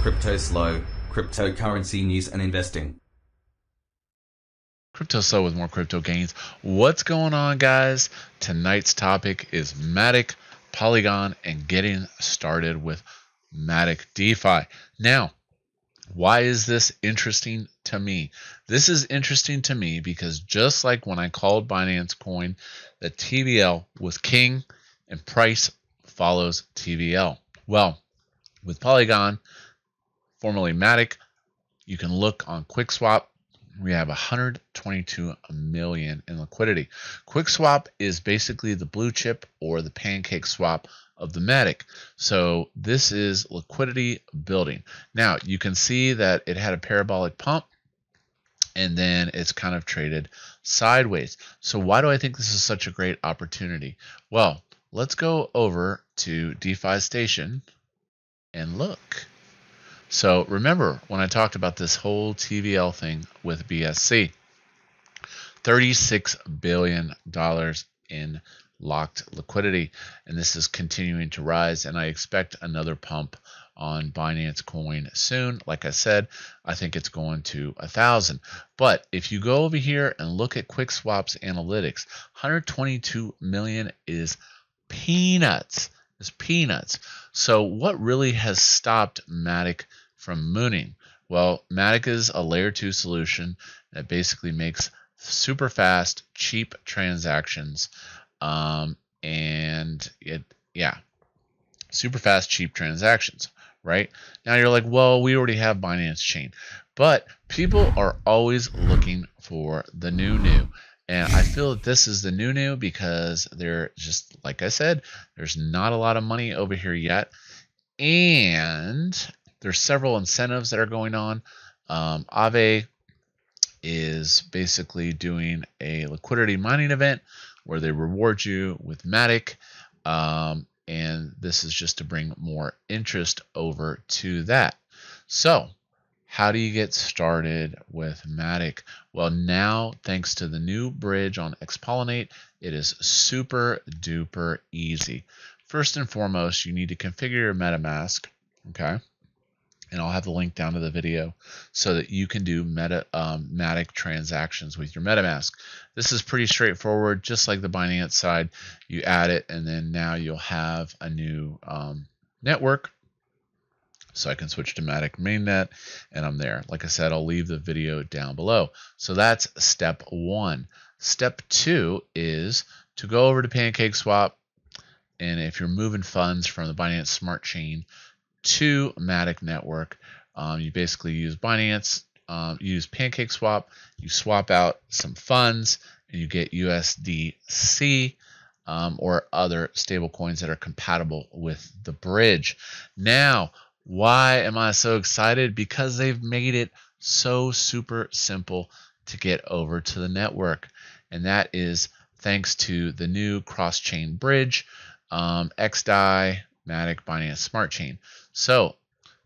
CryptoSlo, cryptocurrency news and investing. CryptoSlo with more crypto gains. What's going on, guys? Tonight's topic is Matic, Polygon, and getting started with Matic DeFi. Now, why is this interesting to me? This is interesting to me because just like when I called Binance Coin, the TVL was king and price follows TVL. Well, with Polygon, formerly Matic, you can look on QuickSwap. We have 122 million in liquidity. QuickSwap is basically the blue chip or the PancakeSwap of the Matic. So this is liquidity building. Now you can see that it had a parabolic pump and then it's kind of traded sideways. So why do I think this is such a great opportunity? Well, let's go over to DeFi Station and look. So remember when I talked about this whole TVL thing with BSC, $36 billion in locked liquidity, and this is continuing to rise, and I expect another pump on Binance Coin soon. Like I said, I think it's going to 1,000. But if you go over here and look at QuickSwap's analytics, 122 million is peanuts. It's peanuts. So what really has stopped Matic from mooning? Well, Matic is a layer 2 solution that basically makes super fast, cheap transactions. Super fast, cheap transactions, right? Now you're like, well, we already have Binance Chain. But people are always looking for the new. And I feel that this is the new because they're just, like I said, there's not a lot of money over here yet. And there's several incentives that are going on. Aave is basically doing a liquidity mining event where they reward you with Matic. And this is just to bring more interest over to that. So how do you get started with Matic? Well, now, thanks to the new bridge on XPollinate, it is super duper easy. First and foremost, you need to configure your MetaMask, okay? And I'll have the link down to the video so that you can do Matic transactions with your MetaMask. This is pretty straightforward, just like the Binance side. You add it, and then now you'll have a new network. So I can switch to Matic mainnet and I'm there. Like I said, I'll leave the video down below. So that's step one. Step two is to go over to PancakeSwap. And if you're moving funds from the Binance Smart Chain to Matic Network, you basically use Binance, use PancakeSwap, you swap out some funds and you get USDC. Or other stable coins that are compatible with the bridge. Now, why am I so excited? Because they've made it so super simple to get over to the network. And that is thanks to the new cross-chain bridge, XDAI, Matic, Binance Smart Chain. So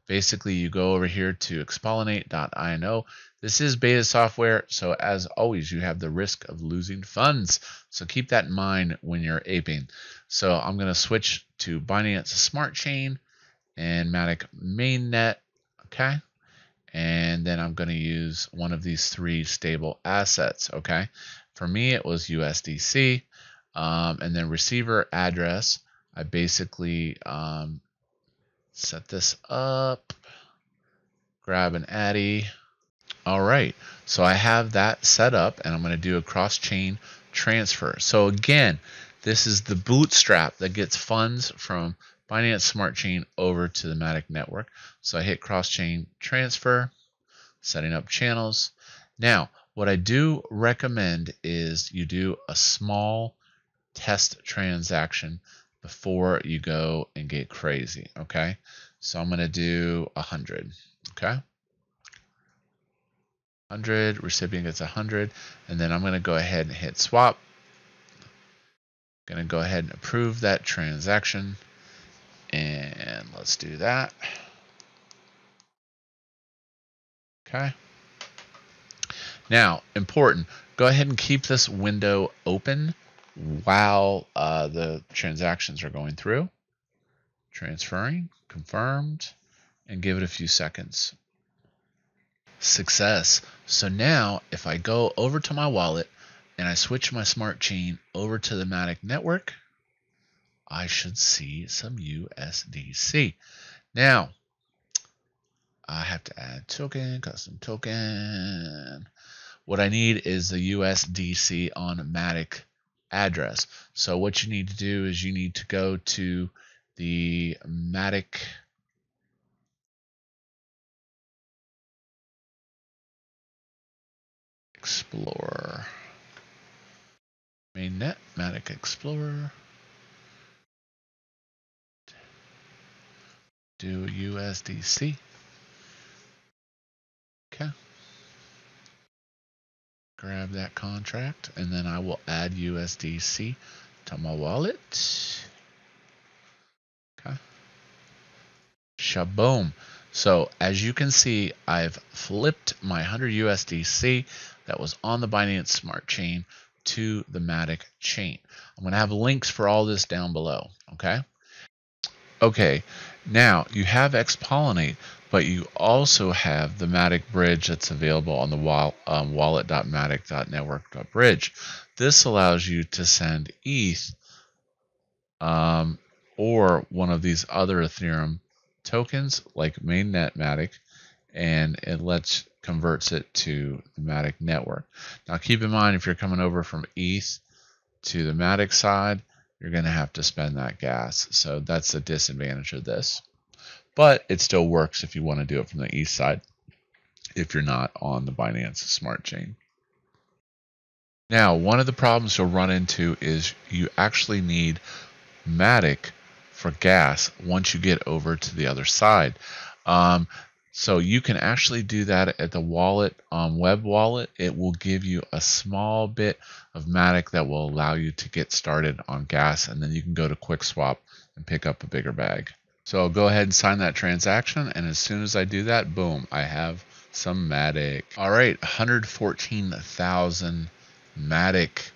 basically you go over here to XPollinate.io. This is beta software, so as always, you have the risk of losing funds. So keep that in mind when you're aping. So I'm gonna switch to Binance Smart Chain and Matic mainnet, okay? And then I'm gonna use one of these three stable assets, okay? For me, it was USDC, and then receiver address. I basically set this up, grab an Addy. All right, so I have that set up and I'm gonna do a cross-chain transfer. So again, this is the bootstrap that gets funds from Binance Smart Chain over to the Matic network. So I hit cross-chain transfer, setting up channels. Now, what I do recommend is you do a small test transaction before you go and get crazy, okay? So I'm gonna do 100, okay? 100, recipient gets 100, and then I'm gonna go ahead and hit swap. Gonna go ahead and approve that transaction. And let's do that. Okay. Now, important, go ahead and keep this window open while the transactions are going through. Transferring, confirmed. and give it a few seconds. Success. So now if I go over to my wallet and I switch my smart chain over to the Matic network, I should see some USDC. Now I have to add token, custom token. What I need is the USDC on Matic address. So what you need to do is you need to go to the Matic Explorer, mainnet, Matic Explorer, do USDC. Okay. Grab that contract, and then I will add USDC to my wallet. Okay. Shaboom. So as you can see, I've flipped my 100 USDC that was on the Binance Smart Chain to the Matic chain. I'm going to have links for all this down below. Okay. Okay. Now you have XPollinate, but you also have the Matic bridge that's available on the wallet.matic.network.bridge. This allows you to send ETH or one of these other Ethereum tokens like mainnet Matic, and it converts it to the Matic network. Now keep in mind, if you're coming over from ETH to the Matic side, you're going to have to spend that gas. So that's the disadvantage of this. But it still works if you want to do it from the ETH side, if you're not on the Binance Smart Chain. Now, one of the problems you'll run into is you actually need Matic for gas once you get over to the other side. So you can actually do that at the wallet, web wallet. It will give you a small bit of Matic that will allow you to get started on gas, and then you can go to QuickSwap and pick up a bigger bag. So I'll go ahead and sign that transaction, and as soon as I do that, boom, I have some Matic. All right, 114,000 Matic,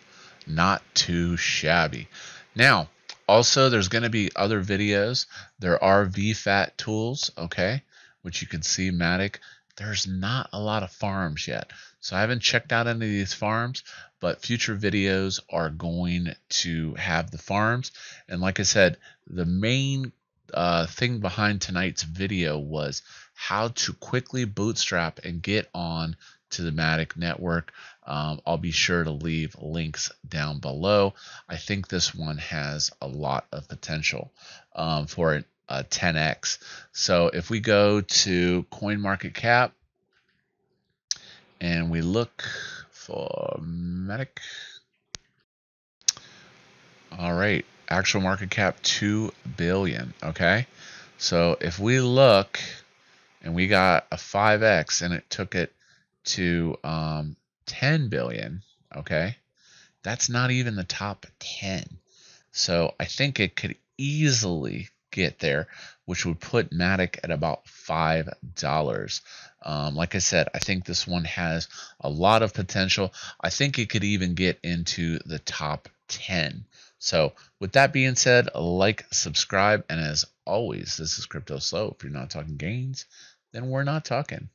not too shabby. Now, also there's gonna be other videos. There are VFAT tools, okay, which you can see Matic. There's not a lot of farms yet, so I haven't checked out any of these farms, but future videos are going to have the farms. And like I said, the main thing behind tonight's video was how to quickly bootstrap and get on to the Matic network. I'll be sure to leave links down below. I think this one has a lot of potential for a 10x. So if we go to CoinMarketCap and we look for Matic, all right, actual market cap 2 billion, okay? So if we look, and we got a 5x and it took it to 10 billion, okay? That's not even the top 10. So I think it could easily get there, which would put Matic at about $5. Like I said, I think this one has a lot of potential. I think it could even get into the top 10. So with that being said, like, subscribe, and as always, this is CryptoSlo. If you're not talking gains, then we're not talking.